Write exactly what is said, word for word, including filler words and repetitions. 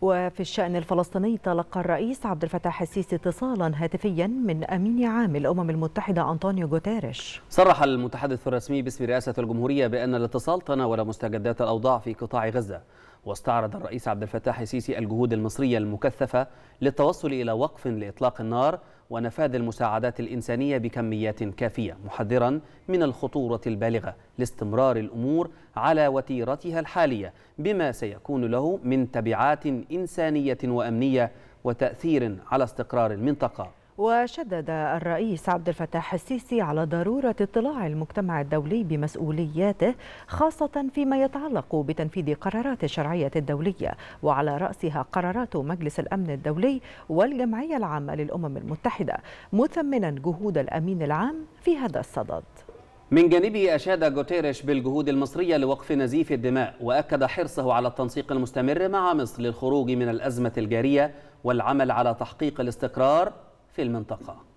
وفي الشأن الفلسطيني تلقى الرئيس عبد الفتاح السيسي اتصالا هاتفيا من أمين عام الأمم المتحدة أنطونيو غوتيريش. صرح المتحدث الرسمي باسم رئاسة الجمهورية بأن الاتصال تناول مستجدات الأوضاع في قطاع غزة، واستعرض الرئيس عبد الفتاح السيسي الجهود المصرية المكثفة للتوصل إلى وقف لإطلاق النار ونفاذ المساعدات الإنسانية بكميات كافية، محذرا من الخطورة البالغة لاستمرار الأمور على وتيرتها الحالية بما سيكون له من تبعات إنسانية وأمنية وتأثير على استقرار المنطقة. وشدد الرئيس عبد الفتاح السيسي على ضرورة اطلاع المجتمع الدولي بمسؤولياته، خاصة فيما يتعلق بتنفيذ قرارات الشرعية الدولية، وعلى رأسها قرارات مجلس الأمن الدولي والجمعية العامة للأمم المتحدة، مثمنا جهود الأمين العام في هذا الصدد. من جانبه أشاد غوتيريش بالجهود المصرية لوقف نزيف الدماء، وأكد حرصه على التنسيق المستمر مع مصر للخروج من الأزمة الجارية والعمل على تحقيق الاستقرار في المنطقة.